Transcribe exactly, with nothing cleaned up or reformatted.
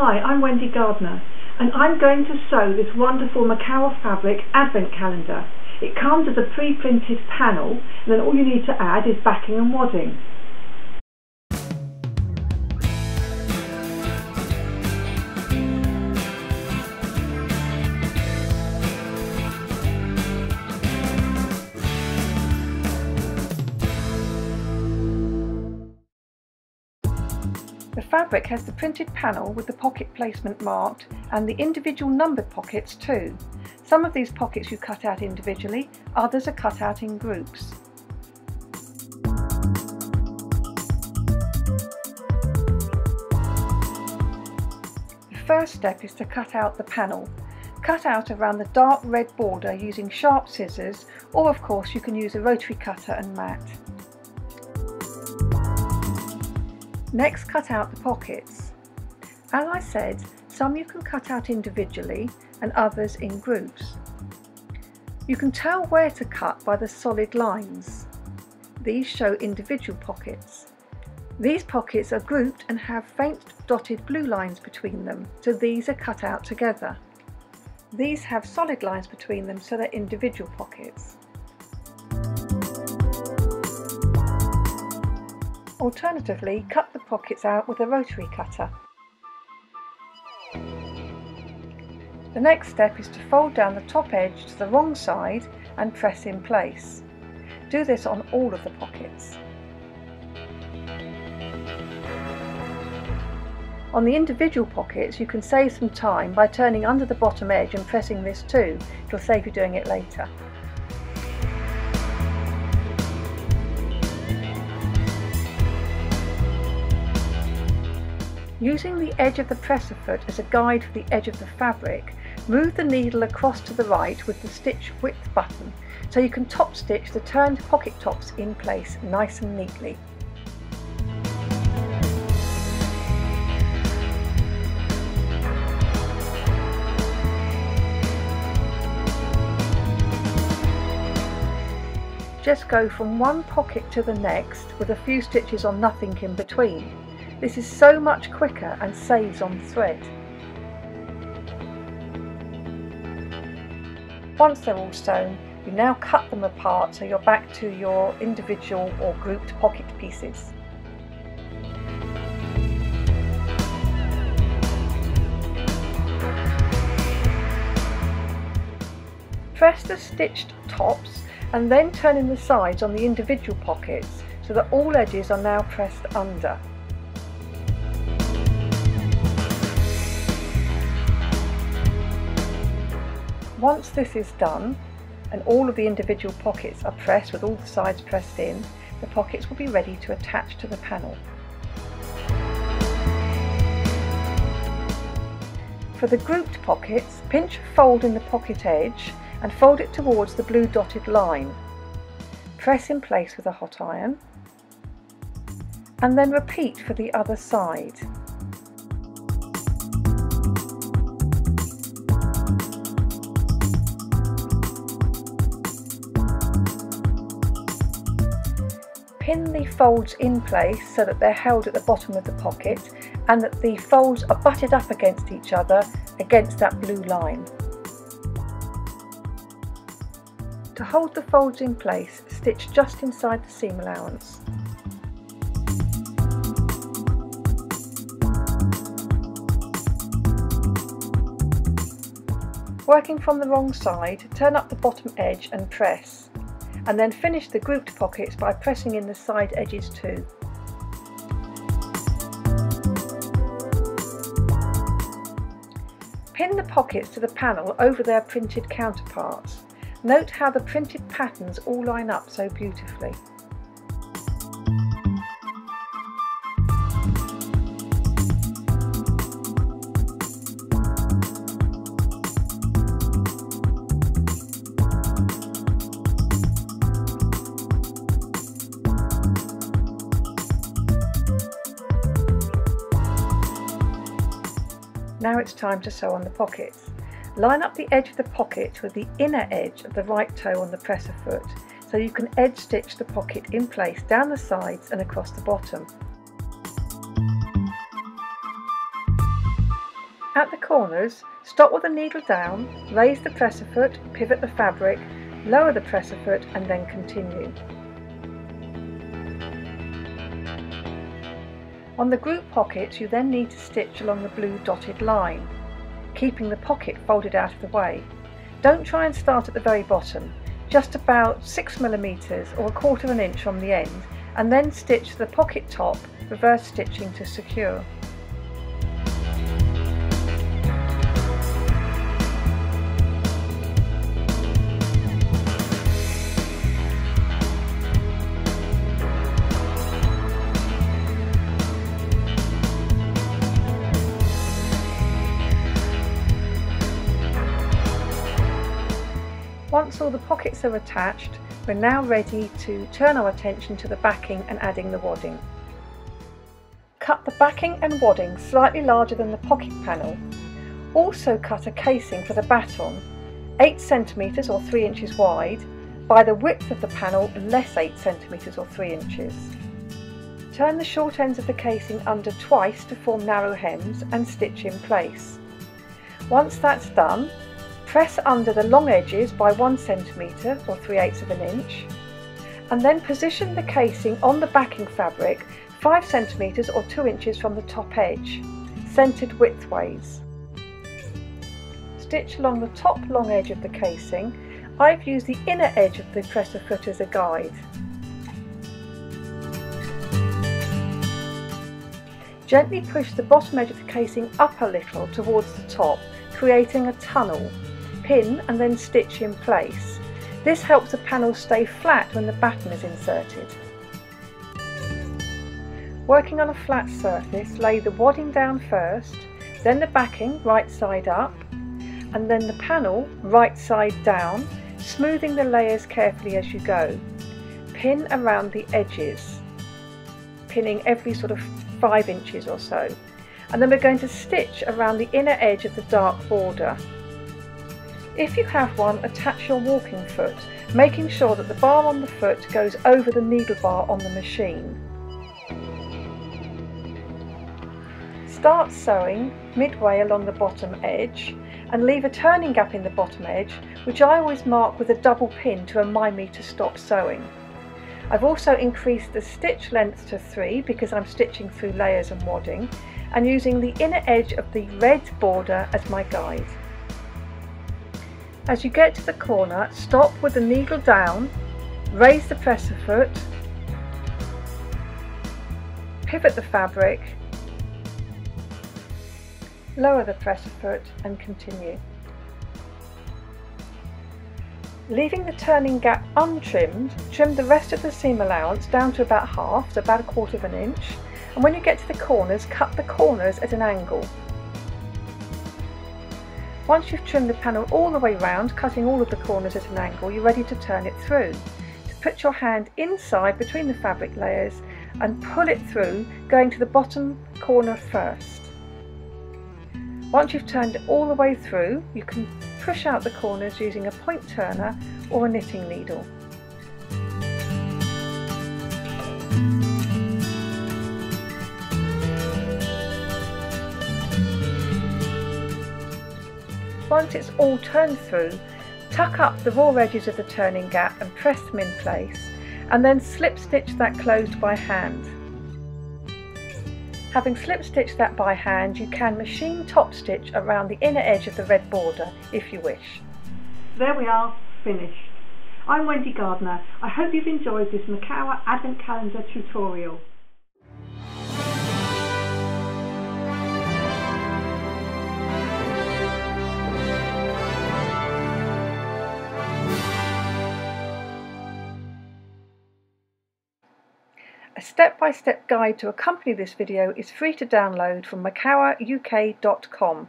Hi, I'm Wendy Gardiner and I'm going to sew this wonderful Makower fabric advent calendar. It comes as a pre-printed panel and then all you need to add is backing and wadding. The fabric has the printed panel with the pocket placement marked and the individual numbered pockets too. Some of these pockets you cut out individually, others are cut out in groups. The first step is to cut out the panel. Cut out around the dark red border using sharp scissors, or of course you can use a rotary cutter and mat. Next, cut out the pockets. As I said, some you can cut out individually and others in groups. You can tell where to cut by the solid lines. These show individual pockets. These pockets are grouped and have faint dotted blue lines between them, so these are cut out together. These have solid lines between them, so they're individual pockets. Alternatively, cut the pockets out with a rotary cutter. The next step is to fold down the top edge to the wrong side and press in place. Do this on all of the pockets. On the individual pockets you can save some time by turning under the bottom edge and pressing this too. It will save you doing it later. Using the edge of the presser foot as a guide for the edge of the fabric, move the needle across to the right with the stitch width button so you can top stitch the turned pocket tops in place nice and neatly. Just go from one pocket to the next with a few stitches or nothing in between. This is so much quicker and saves on thread. Once they're all sewn, you now cut them apart so you're back to your individual or grouped pocket pieces. Press the stitched tops and then turn in the sides on the individual pockets so that all edges are now pressed under. Once this is done and all of the individual pockets are pressed with all the sides pressed in, the pockets will be ready to attach to the panel. For the grouped pockets, pinch a fold in the pocket edge and fold it towards the blue dotted line. Press in place with a hot iron and then repeat for the other side. Pin the folds in place so that they're held at the bottom of the pocket and that the folds are butted up against each other against that blue line. To hold the folds in place, stitch just inside the seam allowance. Working from the wrong side, turn up the bottom edge and press. And then finish the grouped pockets by pressing in the side edges too. Pin the pockets to the panel over their printed counterparts. Note how the printed patterns all line up so beautifully. Now it's time to sew on the pockets. Line up the edge of the pocket with the inner edge of the right toe on the presser foot so you can edge stitch the pocket in place down the sides and across the bottom. at the corners, stop with the needle down, raise the presser foot, pivot the fabric, lower the presser foot and then continue. On the group pockets you then need to stitch along the blue dotted line, keeping the pocket folded out of the way. Don't try and start at the very bottom, just about six millimetres or a quarter of an inch from the end, and then stitch the pocket top, reverse stitching to secure. Once all the pockets are attached, we're now ready to turn our attention to the backing and adding the wadding. Cut the backing and wadding slightly larger than the pocket panel. Also cut a casing for the baton, eight centimetres or three inches wide, by the width of the panel less eight centimetres or three inches. Turn the short ends of the casing under twice to form narrow hems and stitch in place. Once that's done, press under the long edges by one centimetre or three eighths of an inch and then position the casing on the backing fabric five centimetres or two inches from the top edge, centred widthways. Stitch along the top long edge of the casing. I've used the inner edge of the presser foot as a guide. Gently push the bottom edge of the casing up a little towards the top, creating a tunnel. Pin and then stitch in place. This helps the panel stay flat when the baton is inserted. Working on a flat surface, lay the wadding down first, then the backing right side up, and then the panel right side down, smoothing the layers carefully as you go. Pin around the edges, pinning every sort of five inches or so. And then we're going to stitch around the inner edge of the dark border. If you have one, attach your walking foot, making sure that the bar on the foot goes over the needle bar on the machine. Start sewing midway along the bottom edge and leave a turning gap in the bottom edge, which I always mark with a double pin to remind me to stop sewing. I've also increased the stitch length to three because I'm stitching through layers and wadding, and using the inner edge of the red border as my guide. As you get to the corner, stop with the needle down, raise the presser foot, pivot the fabric, lower the presser foot and continue. Leaving the turning gap untrimmed, trim the rest of the seam allowance down to about half, so about a quarter of an inch, and when you get to the corners, cut the corners at an angle. Once you've trimmed the panel all the way round, cutting all of the corners at an angle, you're ready to turn it through. To put your hand inside between the fabric layers and pull it through, going to the bottom corner first. Once you've turned it all the way through, you can push out the corners using a point turner or a knitting needle. Once it's all turned through, tuck up the raw edges of the turning gap and press them in place, and then slip stitch that closed by hand. Having slip stitched that by hand, you can machine top stitch around the inner edge of the red border if you wish. There we are, finished. I'm Wendy Gardiner. I hope you've enjoyed this Makower Advent Calendar tutorial. A step-by-step guide to accompany this video is free to download from Makower U K dot com.